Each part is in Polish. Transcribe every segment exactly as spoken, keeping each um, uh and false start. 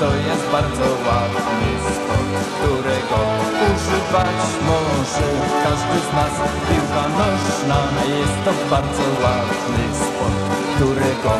To jest bardzo ładny sport, którego używać może każdy z nas. Piłka nożna jest to bardzo ładny sport, którego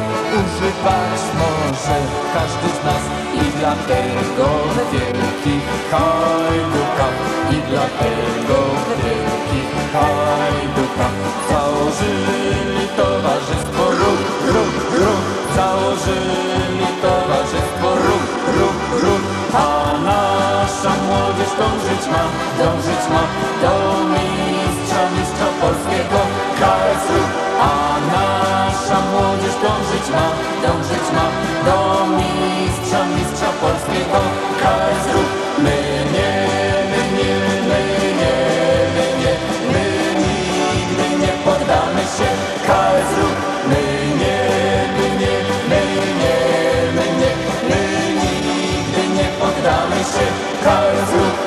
używać może każdy z nas. I dlatego wielki Hajduka, i dlatego wielki Hajduka założyli towarzystwo Ruch, Ruch, Ruch, założyli towarzystwo Ruch, Ruch, Ruch. A nasza młodzież dążyć ma, dążyć ma do mistrza, mistrza polskiego. K S Ruch. A nasza młodzież dążyć ma, dążyć ma do mistrza, mistrza polskiego. K S Ruch. My nie, my nie, my nie, my nie, my nigdy nie poddamy się. K S Ruch. My nie, my nie, my nie, my nie, my nigdy nie poddamy się. K S Ruch.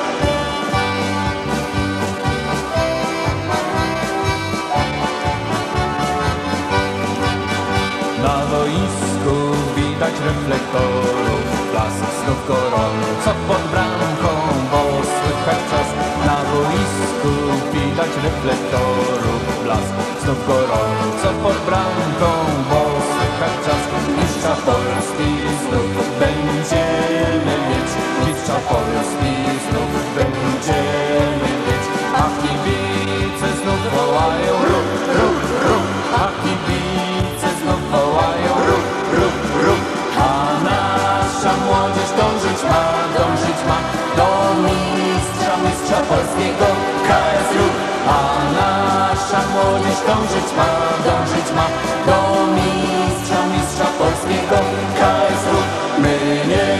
Na boisku widać reflektorów, blask znów koronu, co pod bramką, bo słychać czas. Na boisku widać reflektorów, blask znów koronu, co pod bramką, bo słychać czas. Mistrza Polski znów będziemy mieć, mistrza Polski znów będziemy mieć. A kibice znów wołają ruch, ruch, ruch, a kibice znów wołają ruch, ruch, ruch. A nasza młodzież dążyć ma, dążyć ma do mistrza, mistrza polskiego. K S Ruch. A nasza młodzież dążyć ma, dążyć ma do mistrza, mistrza polskiego. K S Ruch. My nie,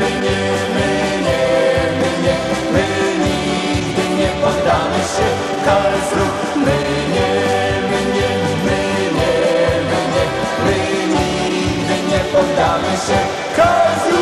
my nie, my nie, my nie, my nigdy nie poddamy się. K S Ruch. My nie, my nie, my nie, my nie, my nigdy nie poddamy się. K S Ruch.